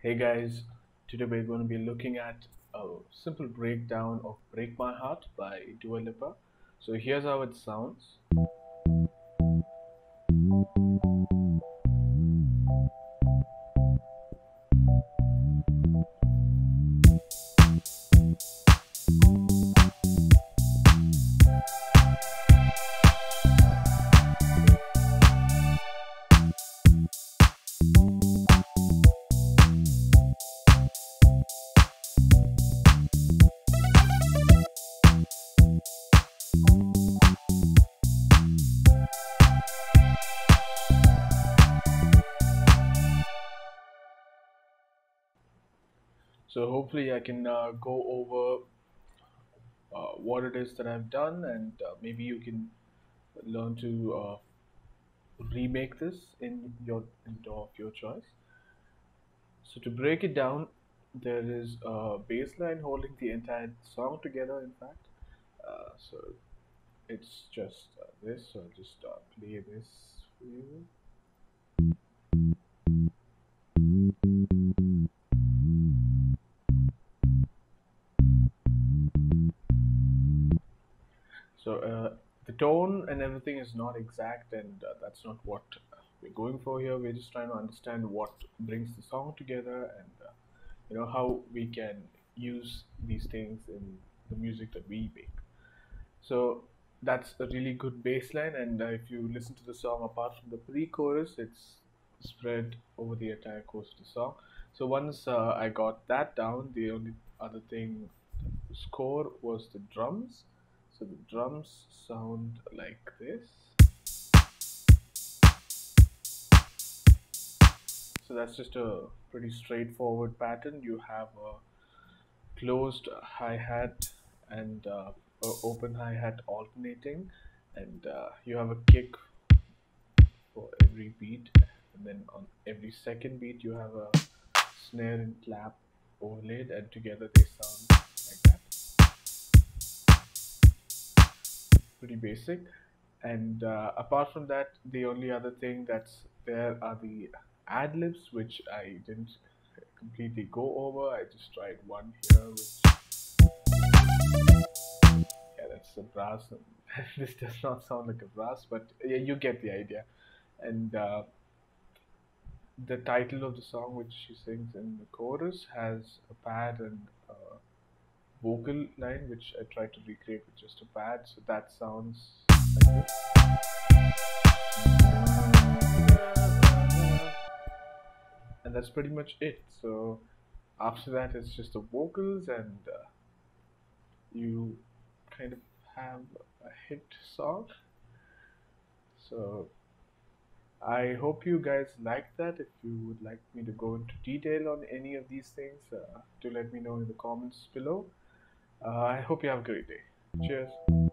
Hey guys, today we're going to be looking at a simple breakdown of Break My Heart by Dua Lipa. So here's how it sounds. So hopefully I can go over what it is that I've done, and maybe you can learn to remake this in your choice. So to break it down, there is a bass line holding the entire song together, in fact. So it's just this, so I'll just play this for you. So the tone and everything is not exact, and that's not what we're going for here. We're just trying to understand what brings the song together, and you know, how we can use these things in the music that we make. So that's a really good bass line, and if you listen to the song apart from the pre-chorus, it's spread over the entire course of the song. So once I got that down, the only other thing to score was the drums. So the drums sound like this. So that's just a pretty straightforward pattern. You have a closed hi-hat and an open hi-hat alternating, and you have a kick for every beat, and then on every second beat you have a snare and clap overlaid, and together they sound like that. Pretty basic, and apart from that, the only other thing that's there are the ad-libs, which I didn't completely go over. I just tried one here, which, yeah, that's a brass. This does not sound like a brass, but yeah, you get the idea. And the title of the song, which she sings in the chorus, has a pad and vocal line, which I tried to recreate with just a pad, so that sounds like this. And that's pretty much it. So after that, it's just the vocals, and you kind of have a hit song. So I hope you guys liked that. If you would like me to go into detail on any of these things, do let me know in the comments below. I hope you have a great day. Cheers.